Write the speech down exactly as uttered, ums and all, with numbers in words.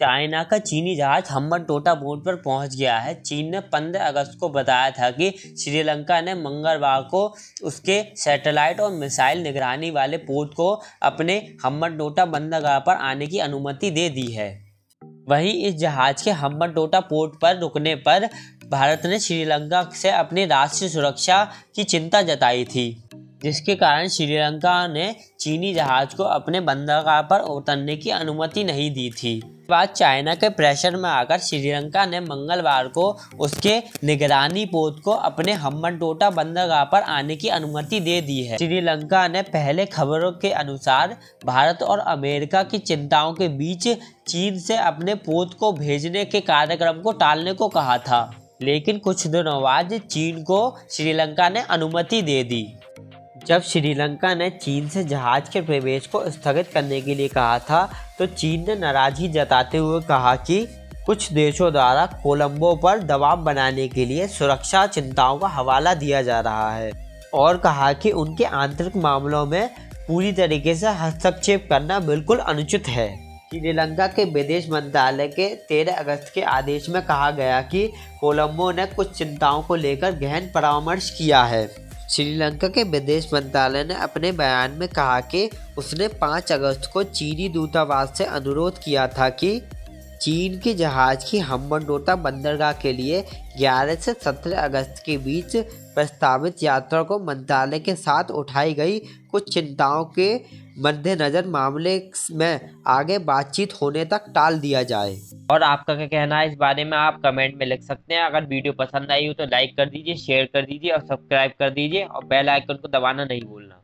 China का चीनी जहाज हम्बनटोटा पोर्ट पर पहुंच गया है। चीन ने पंद्रह अगस्त को बताया था कि श्रीलंका ने मंगलवार को उसके सैटेलाइट और मिसाइल निगरानी वाले पोर्ट को अपने हम्बनटोटा बंदरगाह पर आने की अनुमति दे दी है। वहीं इस जहाज़ के हम्बनटोटा पोर्ट पर रुकने पर भारत ने श्रीलंका से अपनी राष्ट्रीय सुरक्षा की चिंता जताई थी, जिसके कारण श्रीलंका ने चीनी जहाज़ को अपने बंदरगाह पर उतरने की अनुमति नहीं दी थी। इसके बाद चाइना के प्रेशर में आकर श्रीलंका ने मंगलवार को उसके निगरानी पोत को अपने हम्बनटोटा बंदरगाह पर आने की अनुमति दे दी है। श्रीलंका ने पहले खबरों के अनुसार भारत और अमेरिका की चिंताओं के बीच चीन से अपने पोत को भेजने के कार्यक्रम को टालने को कहा था, लेकिन कुछ दिनों बाद चीन को श्रीलंका ने अनुमति दे दी। जब श्रीलंका ने चीन से जहाज के प्रवेश को स्थगित करने के लिए कहा था तो चीन ने नाराज़गी जताते हुए कहा कि कुछ देशों द्वारा कोलंबो पर दबाव बनाने के लिए सुरक्षा चिंताओं का हवाला दिया जा रहा है और कहा कि उनके आंतरिक मामलों में पूरी तरीके से हस्तक्षेप करना बिल्कुल अनुचित है। श्रीलंका के विदेश मंत्रालय के तेरह अगस्त के आदेश में कहा गया कि कोलंबो ने कुछ चिंताओं को लेकर गहन परामर्श किया है। श्रीलंका के विदेश मंत्रालय ने अपने बयान में कहा कि उसने पाँच अगस्त को चीनी दूतावास से अनुरोध किया था कि चीन के जहाज़ की हम्बनटोटा बंदरगाह के लिए ग्यारह से सत्रह अगस्त के बीच प्रस्तावित यात्रा को मंत्रालय के साथ उठाई गई कुछ चिंताओं के मद्देनज़र मामले में आगे बातचीत होने तक टाल दिया जाए। और आपका क्या कहना है इस बारे में आप कमेंट में लिख सकते हैं। अगर वीडियो पसंद आई हो तो लाइक कर दीजिए, शेयर कर दीजिए और सब्सक्राइब कर दीजिए और बेल आइकन को दबाना नहीं भूलना।